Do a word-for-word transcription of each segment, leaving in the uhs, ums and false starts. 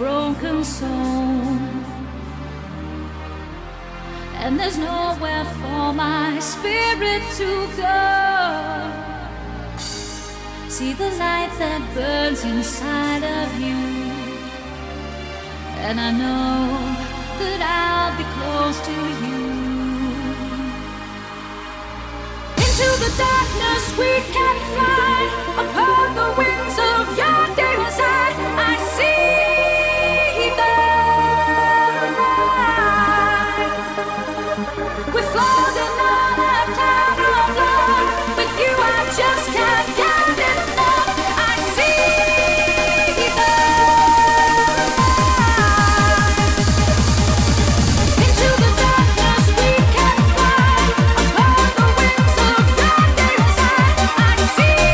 broken soul, and there's nowhere for my spirit to go. See the light that burns inside of you, and I know that I'll be close to you. Into the darkness we can fly, upon the wings of your days I see. We're floating on a cloud of love. With you I just can't get enough. I see the light. Into the darkness we can fly, upon the wings of your desire I see.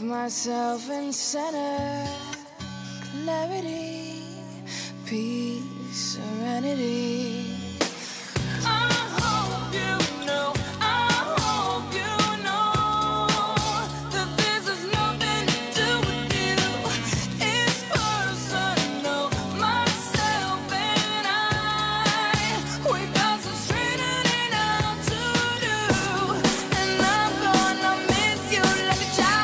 With myself in center, clarity, peace, serenity. I hope you know, I hope you know that this has nothing to do with you. It's personal, myself and I. We got some straightening out to do, and I'm gonna miss you like a child.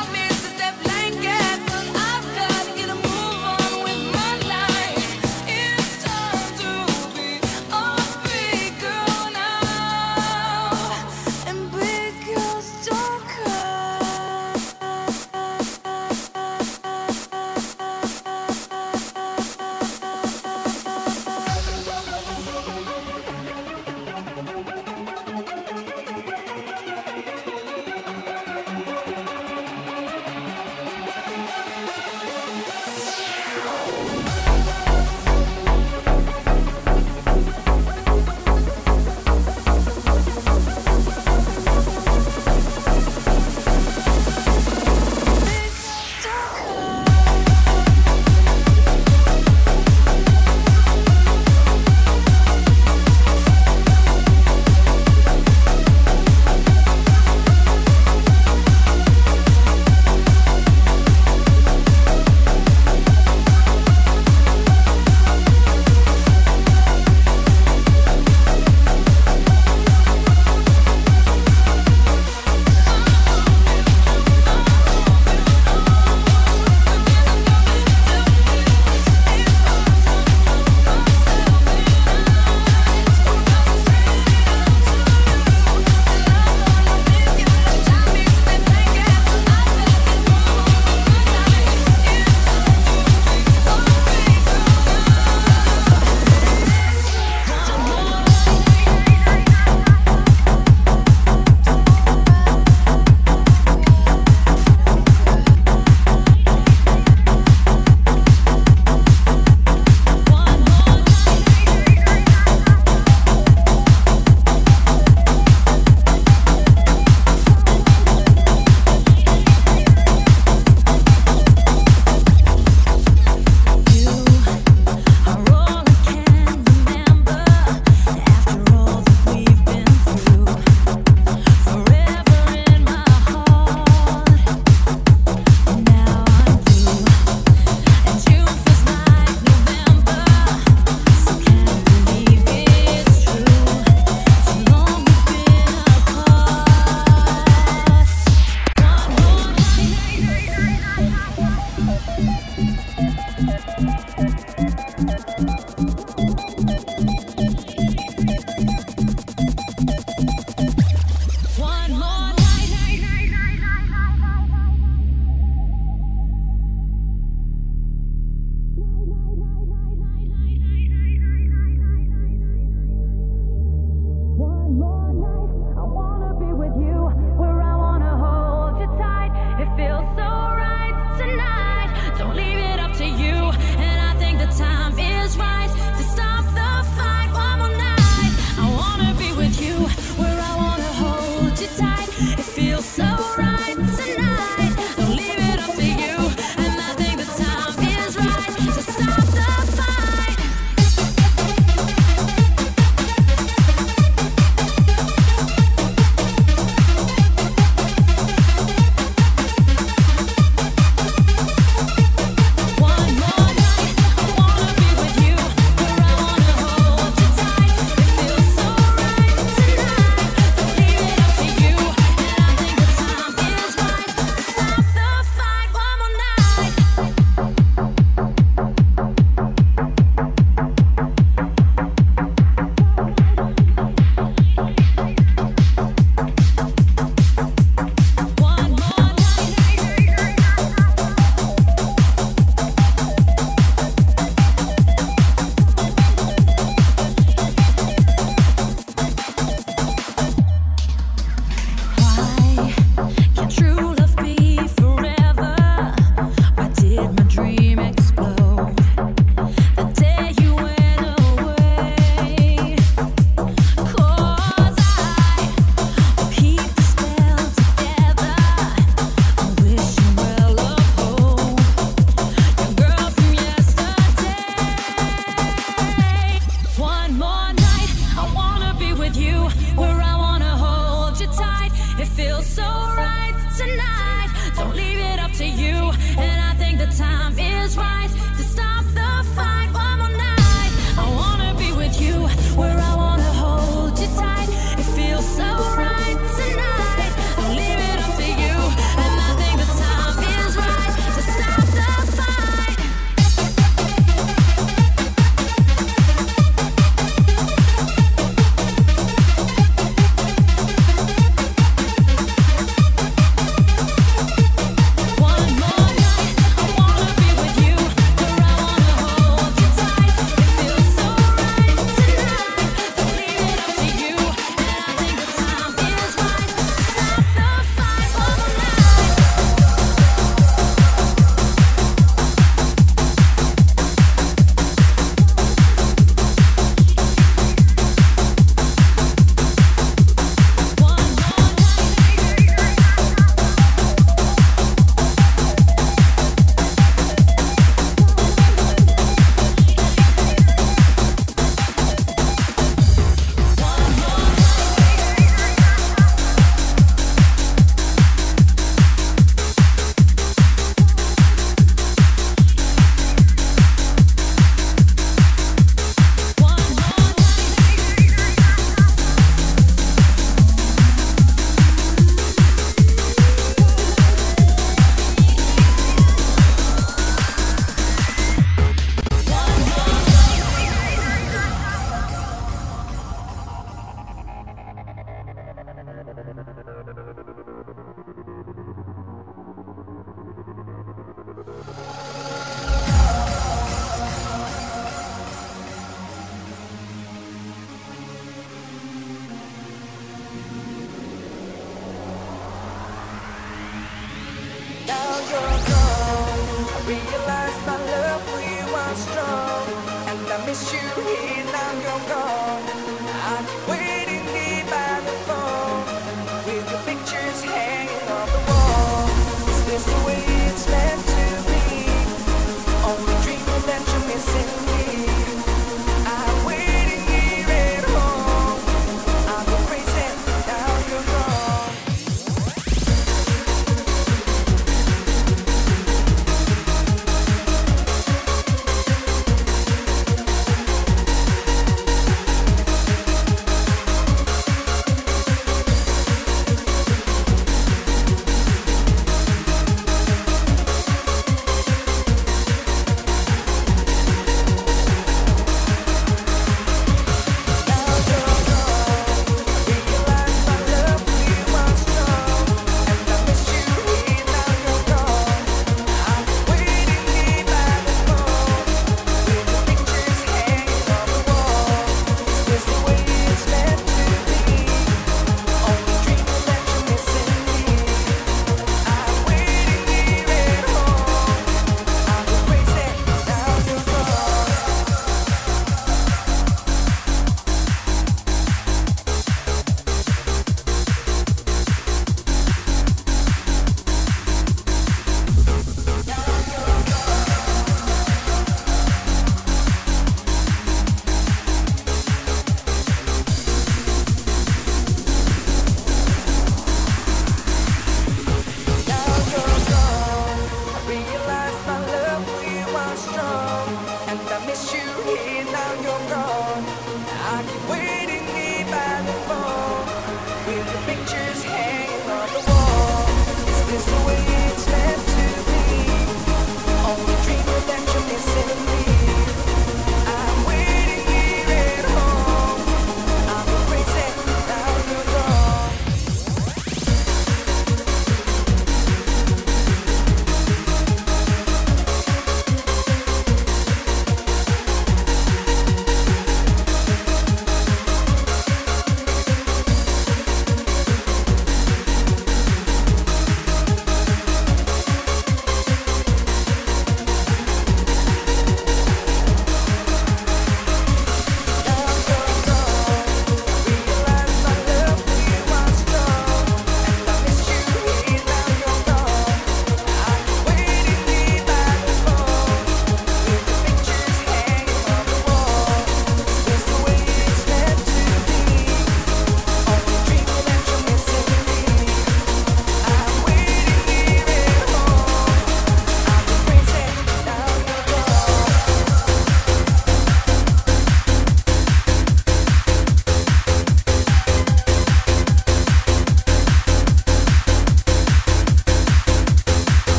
Feels so right tonight. Don't leave it up to you. And I think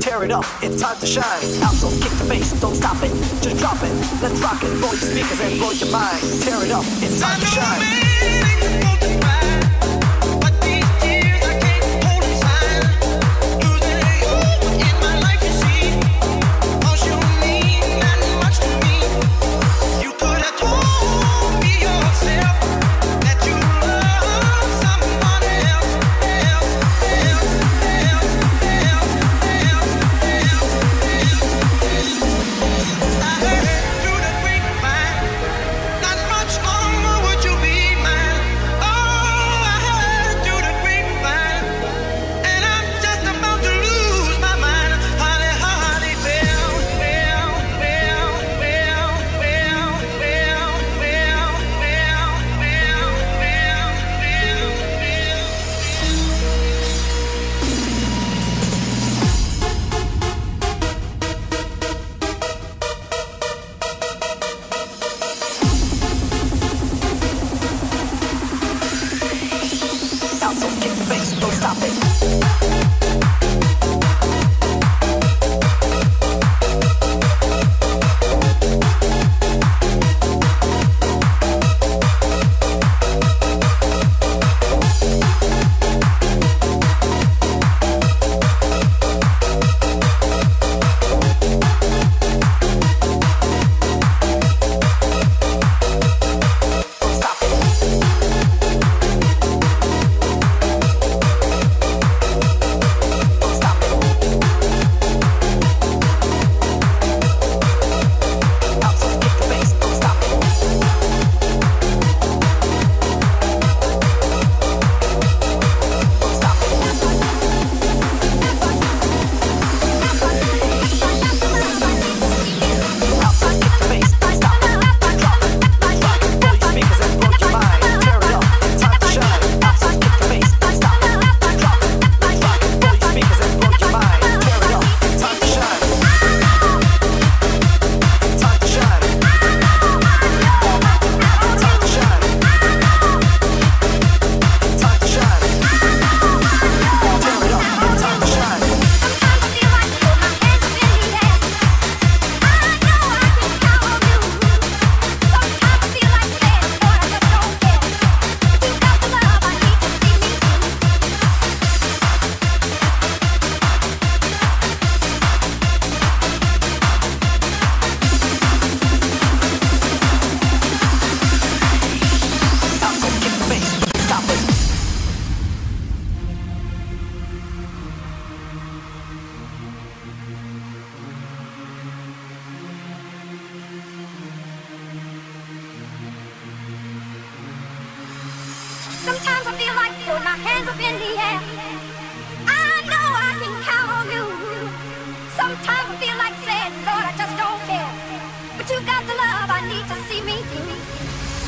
Tear it up, it's time to shine. Outsoles, kick the bass, don't stop it, just drop it. Let's rock it, blow your speakers and blow your mind. Tear it up, it's time to shine. Lord, I just don't care, but you got the love I need to see me, see me.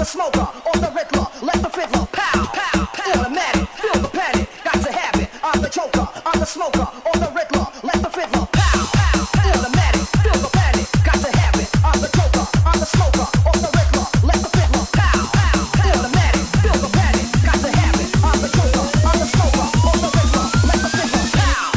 the smoker or the riddler, let the fiddler pow, pow, pow. Automatic, feel the panic, got to have it. I'm the choker, I'm the smoker or the riddler, let the fiddler pow, pow, pow. Automatic, feel the panic, got to have it. I'm the choker, I'm the smoker or the riddler, let the fiddler pow, pow, pow. Automatic, feel the panic, got to have it. I'm the choker, I'm the smoker or the riddler, let the fiddler pow, pow, pow.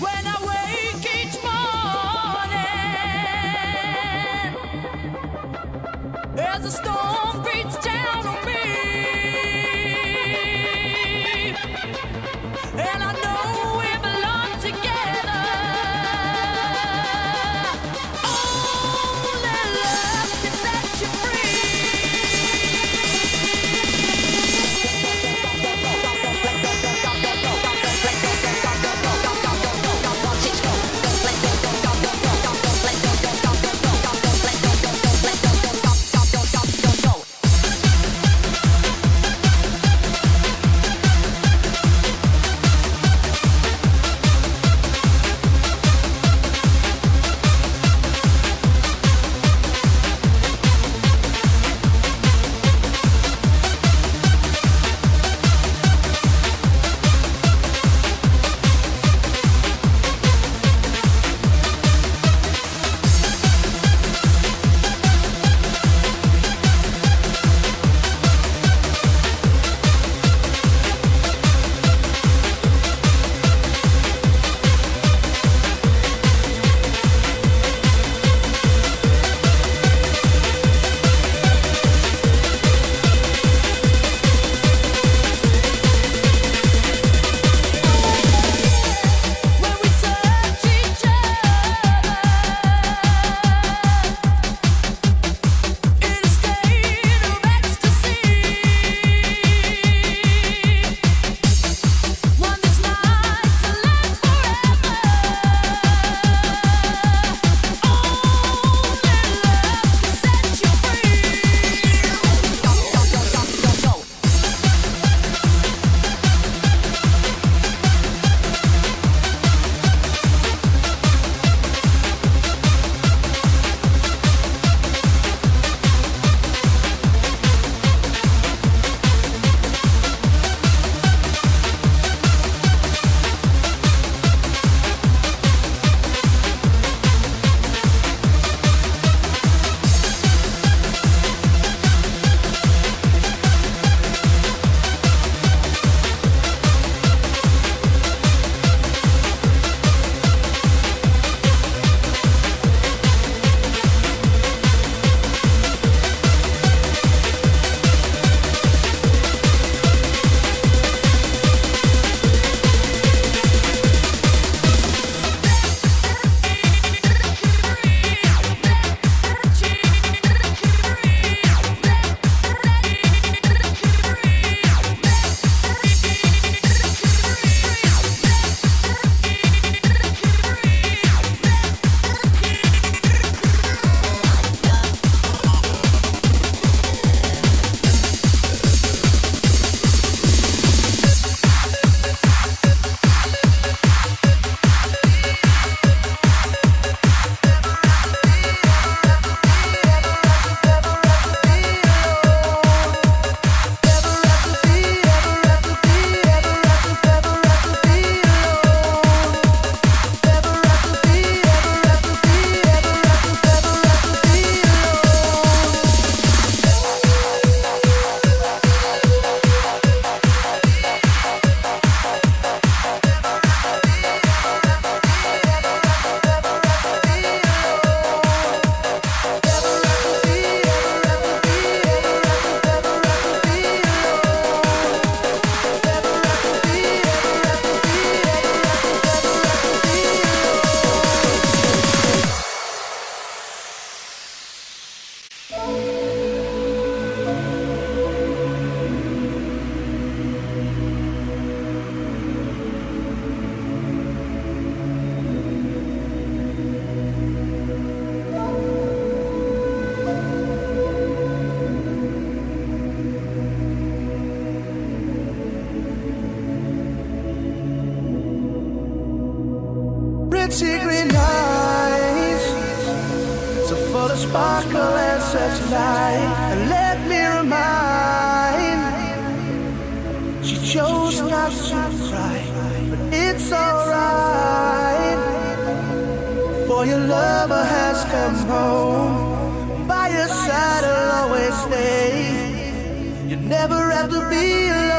when I wake each morning, as the storm beats down on me, and I know we belong together. Only love can set you Never have to be alone.